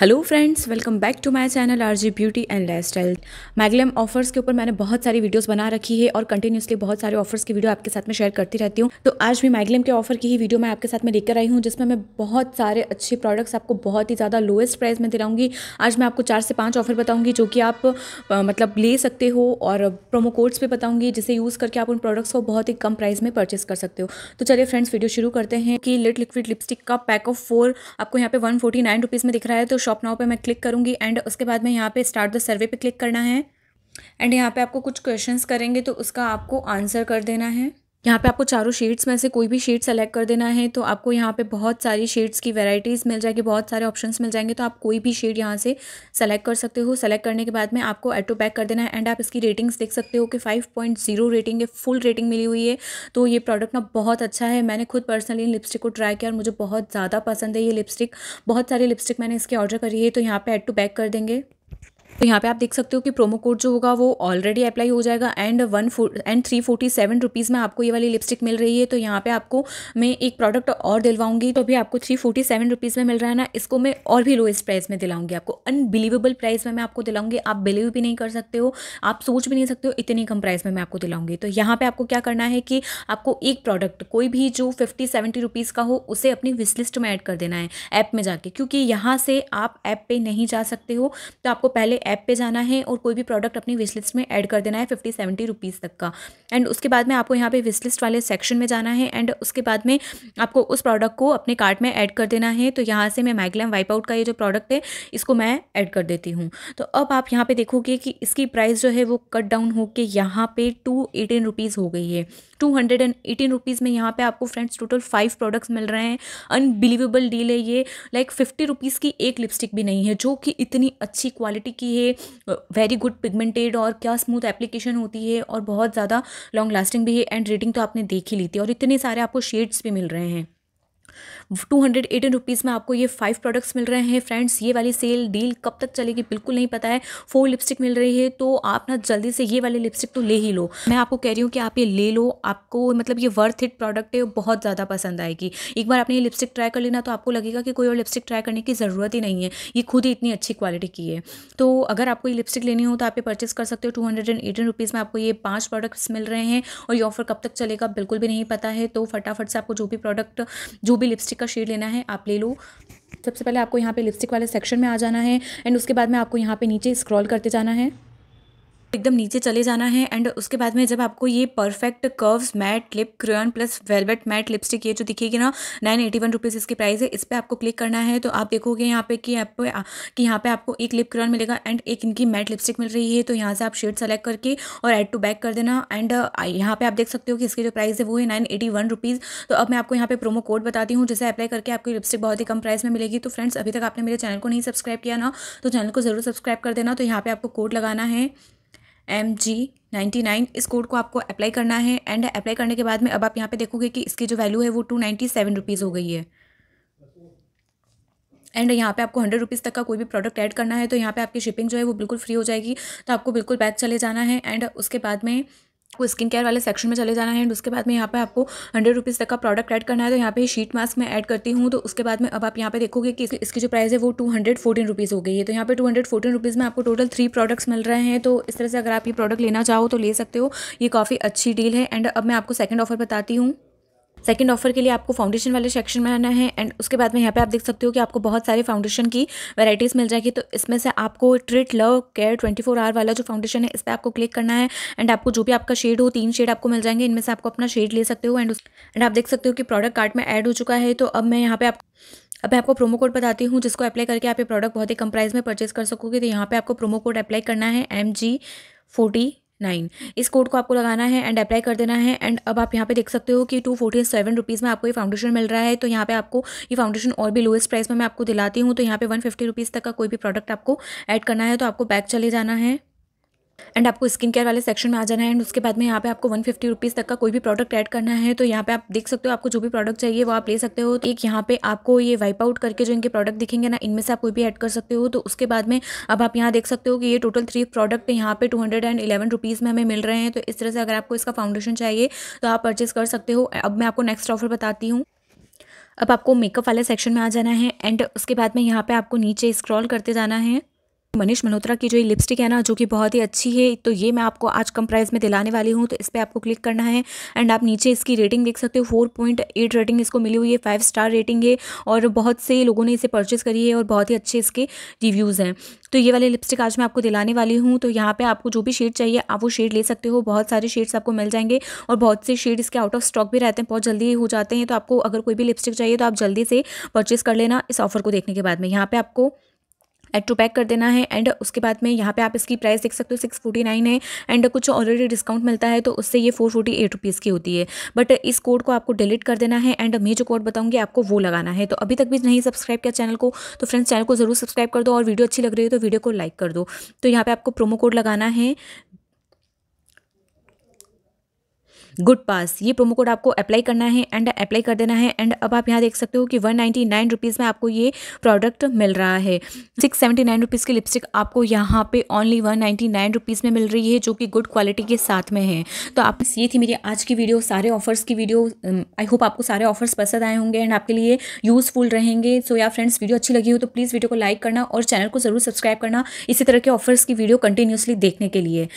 Hello friends, welcome back to my channel RG beauty and lifestyle. MyGlamm offers के ऊपर मैंने बहुत सारी वीडियोस बना रखी है और कंटिन्यूसली बहुत सारे ऑफर्स की वीडियो आपके साथ में शेयर करती रहती हूँ। तो आज भी मैगलम के ऑफर की ही वीडियो मैं आपके साथ में लेकर आई हूँ, जिसमें मैं बहुत सारे अच्छे प्रोडक्ट्स आपको बहुत ही ज़्यादा लोएस्ट प्राइस में दिलाऊंगी। आज मैं आपको 4 से 5 ऑफर बताऊँगी जो कि आप मतलब ले सकते हो, और प्रोमो कोड्स भी बताऊँगी जिसे यूज़ करके आप उन प्रोडक्ट्स को बहुत ही कम प्राइस में परचेस कर सकते हो। तो चलिए फ्रेंड्स, वीडियो शुरू करते हैं। कि लिट लिक्विड लिपस्टिक का पैक ऑफ 4 आपको यहाँ पे 149 रुपीज़ में दिख रहा है। तो शॉप नाउ पे मैं क्लिक करूंगी एंड उसके बाद में यहाँ पे स्टार्ट द सर्वे पे क्लिक करना है एंड यहाँ पे आपको कुछ क्वेश्चंस करेंगे तो उसका आपको आंसर कर देना है। यहाँ पे आपको चारों शेड्स में से कोई भी शेड सेलेक्ट कर देना है। तो आपको यहाँ पे बहुत सारी शेड्स की वैरायटीज़ मिल जाएगी, बहुत सारे ऑप्शंस मिल जाएंगे। तो आप कोई भी शेड यहाँ से सेलेक्ट कर सकते हो। सेलेक्ट करने के बाद में आपको एड टू बैक कर देना है एंड आप इसकी रेटिंग्स देख सकते हो कि 5.0 रेटिंग है, फुल रेटिंग मिली हुई है। तो ये प्रोडक्ट ना बहुत अच्छा है। मैंने खुद पर्सनली इन लिपस्टिक को ट्राई किया और मुझे बहुत ज़्यादा पसंद है ये लिपस्टिक। बहुत सारी लिपस्टिक मैंने इसके ऑर्डर करी है। तो यहाँ पर एड टू बैक कर देंगे। तो यहाँ पे आप देख सकते हो कि प्रोमो कोड जो होगा वो ऑलरेडी अप्लाई हो जाएगा एंड 347 रुपीज़ में आपको ये वाली लिपस्टिक मिल रही है। तो यहाँ पे आपको मैं एक प्रोडक्ट और दिलवाऊंगी। तो अभी आपको 347 रुपीज़ में मिल रहा है ना, इसको मैं और भी लोएस्ट प्राइस में दिलाऊंगी। आपको अनबिलीवेबल प्राइस में मैं आपको दिलाऊंगी। आप बिलीव भी नहीं कर सकते हो, आप सोच भी नहीं सकते हो, इतनी कम प्राइस में मैं आपको दिलाऊंगी। तो यहाँ पर आपको क्या करना है कि आपको एक प्रोडक्ट कोई भी जो 50-70 रुपीज़ का हो उसे अपनी विश लिस्ट में ऐड कर देना है ऐप में जाके, क्योंकि यहाँ से आप ऐप पर नहीं जा सकते हो। तो आपको पहले ऐप पे जाना है और कोई भी प्रोडक्ट अपनी विश लिस्ट में ऐड कर देना है 50-70 रुपीज़ तक का। एंड उसके बाद में आपको यहाँ पे विश लिस्ट वाले सेक्शन में जाना है एंड उसके बाद में आपको उस प्रोडक्ट को अपने कार्ट में ऐड कर देना है। तो यहाँ से मैं मैगलम वाइप आउट का ये जो प्रोडक्ट है इसको मैं ऐड कर देती हूँ। तो अब आप यहाँ पर देखोगे कि इसकी प्राइस जो है वो कट डाउन होकर यहाँ पर 218 रुपीज़ हो गई है। 218 रुपीज़ में यहाँ पर आपको फ्रेंड्स टोटल 5 प्रोडक्ट्स मिल रहे हैं। अनबिलीवेबल डील है ये। लाइक 50 रुपीज़ की एक लिपस्टिक भी नहीं है जो कि इतनी अच्छी क्वालिटी की, वेरी गुड पिगमेंटेड और क्या स्मूथ एप्लीकेशन होती है और बहुत ज़्यादा लॉन्ग लास्टिंग भी है। एंड रेटिंग तो आपने देख ही ली थी और इतने सारे आपको शेड्स भी मिल रहे हैं। 218 रुपीज़ में आपको ये 5 प्रोडक्ट्स मिल रहे हैं। फ्रेंड्स, ये वाली सेल डील कब तक चलेगी बिल्कुल नहीं पता है। 4 लिपस्टिक मिल रही है तो आप ना जल्दी से ये वाली लिपस्टिक तो ले ही लो। मैं आपको कह रही हूँ कि आप ये ले लो। आपको मतलब ये वर्थ इट प्रोडक्ट है, बहुत ज़्यादा पसंद आएगी। एक बार आपने ये लिपस्टिक ट्राई कर लेना तो आपको लगेगा कि कोई और लिपस्टिक ट्राई करने की ज़रूरत ही नहीं है, ये खुद ही इतनी अच्छी क्वालिटी की है। तो अगर आपको ये लिपस्टिक लेनी हो तो आप ये परचेस कर सकते हो। 218 रुपीज़ में आपको ये 5 प्रोडक्ट्स मिल रहे हैं और ये ऑफर कब तक चलेगा बिल्कुल भी नहीं पता है। तो फटाफट से आपको जो भी प्रोडक्ट, जो भी लिपस्टिक का शेड लेना है आप ले लो। सबसे पहले आपको यहाँ पे लिपस्टिक वाले सेक्शन में आ जाना है एंड उसके बाद में आपको यहाँ पे नीचे स्क्रॉल करते जाना है, एकदम नीचे चले जाना है। एंड उसके बाद में जब आपको ये perfect curves matte lip crayon plus velvet matte lipstick ये जो दिखेगी ना, 981 रुपीज़ इसकी प्राइस है। इस पर आपको क्लिक करना है। तो आप देखोगे यहाँ पे कि यहाँ पे आपको एक लिप क्रेयॉन मिलेगा एंड एक इनकी मैट लिपस्टिक मिल रही है। तो यहाँ से आप शेड सेलेक्ट करके और ऐड टू बैक कर देना एंड यहाँ पर आप देख सकते हो कि इसकी जो प्राइस है वो है 981 रुपीज़। तो अब मैं आपको यहाँ पर प्रोमो कोड बताती हूँ जिसे अप्लाई करके आपकी लिपस्टिक बहुत ही कम प्राइस में मिलेगी। तो फ्रेंड्स, अभी तक आपने मेरे चैनल को नहीं सब्सक्राइब किया ना तो चैनल को ज़रूर सब्सक्राइब कर देना। तो यहाँ पर आपको कोड लगाना है MG99। इस कोड को आपको अप्लाई करना है एंड अप्लाई करने के बाद में अब आप यहाँ पे देखोगे कि इसकी जो वैल्यू है वो 297 रुपीज़ हो गई है। एंड यहाँ पे आपको 100 रुपीज़ तक का कोई भी प्रोडक्ट ऐड करना है तो यहाँ पे आपकी शिपिंग जो है वो बिल्कुल फ्री हो जाएगी। तो आपको बिल्कुल बैक चले जाना है एंड उसके बाद में आपको स्किन केयर वाले सेक्शन में चले जाना है एंड उसके बाद में यहाँ पे आपको 100 रुपीज़ तक का प्रोडक्ट ऐड करना है। तो यहाँ पे शीट मास्क मैं ऐड करती हूँ। तो उसके बाद में अब आप यहाँ पे देखोगे कि इसकी जो प्राइस है वो 214 रुपीज़ हो गई है। तो यहाँ पे 214 रुपीज़ में आपको टोटल 3 प्रोडक्ट्स मिल रहे हैं। तो इस तरह से अगर आप ये प्रोडक्ट लेना चाहो तो ले सकते हो, ये काफ़ी अच्छी डील है। एंड अब मैं आपको सेकेंड ऑफर बताती हूँ। सेकंड ऑफर के लिए आपको फाउंडेशन वाले सेक्शन में आना है एंड उसके बाद में यहाँ पे आप देख सकते हो कि आपको बहुत सारे फाउंडेशन की वैराइटीज़ मिल जाएगी। तो इसमें से आपको ट्रिट लव केयर 24 आवर वाला जो फाउंडेशन है इस पर आपको क्लिक करना है एंड आपको जो भी आपका शेड हो, 3 शेड आपको मिल जाएंगे, इनमें से आपको अपना शेड ले सकते हो। एंड आप देख सकते हो कि प्रोडक्ट कार्ट में ऐड हो चुका है। तो अब मैं यहाँ पे मैं आपको प्रोमो कोड बताती हूँ जिसको अप्लाई करके आप ये प्रोडक्ट बहुत ही कम प्राइस में परचेस कर सकोगे। तो यहाँ पर आपको प्रोमो कोड अप्लाई करना है MG49। इस कोड को आपको लगाना है एंड अप्लाई कर देना है। एंड अब आप यहाँ पे देख सकते हो कि 247 रुपीज़ में आपको ये फाउंडेशन मिल रहा है। तो यहाँ पे आपको ये फाउंडेशन और भी लोएस्ट प्राइस में मैं आपको दिलाती हूँ। तो यहाँ पे 150 रुपीज़ तक का कोई भी प्रोडक्ट आपको ऐड करना है। तो आपको बैक चले जाना है एंड आपको स्किन केयर वाले सेक्शन में आ जाना है एंड उसके बाद में यहाँ पे आपको 150 रुपीज़ तक का कोई भी प्रोडक्ट ऐड करना है। तो यहाँ पे आप देख सकते हो आपको जो भी प्रोडक्ट चाहिए वो आप ले सकते हो। एक यहाँ पे आपको ये वाइप आउट करके जो इनके प्रोडक्ट दिखेंगे ना, इनमें से आप कोई भी ऐड कर सकते हो। तो उसके बाद में अब आप यहाँ देख सकते हो कि ये टोटल 3 प्रोडक्ट यहाँ पे 211 रुपीज़ में हमें मिल रहे हैं। तो इस तरह से अगर आपको इसका फाउंडेशन चाहिए तो आप परचेस कर सकते हो। अब मैं आपको नेक्स्ट ऑफर बताती हूँ। अब आपको मेकअप वाले सेक्शन में आ जाना है एंड उसके बाद में यहाँ पे आपको नीचे स्क्रॉल करते जाना है। मनीष मनोत्रा की जो ये लिपस्टिक है ना, जो कि बहुत ही अच्छी है, तो ये मैं आपको आज कम प्राइस में दिलाने वाली हूँ। तो इस पर आपको क्लिक करना है एंड आप नीचे इसकी रेटिंग देख सकते हो। 4.8 रेटिंग इसको मिली हुई है, 5 स्टार रेटिंग है और बहुत से लोगों ने इसे परचेस करी है और बहुत ही अच्छे इसके रिव्यूज़ हैं। तो ये वाली लिपस्टिक आज मैं आपको दिलाने वाली हूँ। तो यहाँ पर आपको जो भी शेड चाहिए आप वो शेड ले सकते हो। बहुत सारे शेड्स आपको मिल जाएंगे और बहुत से शेड इसके आउट ऑफ स्टॉक भी रहते हैं, बहुत जल्दी हो जाते हैं। तो आपको अगर कोई भी लिपस्टिक चाहिए तो आप जल्दी से परचेस कर लेना। इस ऑफर को देखने के बाद में यहाँ पर आपको एड टू पैक कर देना है एंड उसके बाद में यहाँ पे आप इसकी प्राइस देख सकते हो 649 है एंड कुछ ऑलरेडी डिस्काउंट मिलता है तो उससे ये 448 रुपीज़ की होती है। बट इस कोड को आपको डिलीट कर देना है एंड मैं जो कोड बताऊँगी आपको वो लगाना है। तो अभी तक भी नहीं सब्सक्राइब किया चैनल को तो फ्रेंड्स चैनल को ज़रूर सब्सक्राइब कर दो और वीडियो अच्छी लग रही है तो वीडियो को लाइक कर दो। तो यहाँ पर आपको प्रोमो कोड लगाना है गुड पास। ये प्रोमो कोड आपको अप्लाई करना है एंड अप्लाई कर देना है एंड अब आप यहाँ देख सकते हो कि 199 रुपीज़ में आपको ये प्रोडक्ट मिल रहा है। 679 रुपीज़ की लिपस्टिक आपको यहाँ पे ओनली 199 रुपीज़ में मिल रही है जो कि गुड क्वालिटी के साथ में है। तो आप ये थी मेरी आज की वीडियो, सारे ऑफर्स की वीडियो। आई होप आपको सारे ऑफर्स पसंद आए होंगे एंड आपके लिए यूज़फुल रहेंगे। सो या फ्रेंड्स वीडियो अच्छी लगी हो तो प्लीज़ वीडियो को लाइक करना और चैनल को ज़रूर सब्सक्राइब करना इसी तरह के ऑफर्स की वीडियो कंटिन्यूसली देखने के लिए।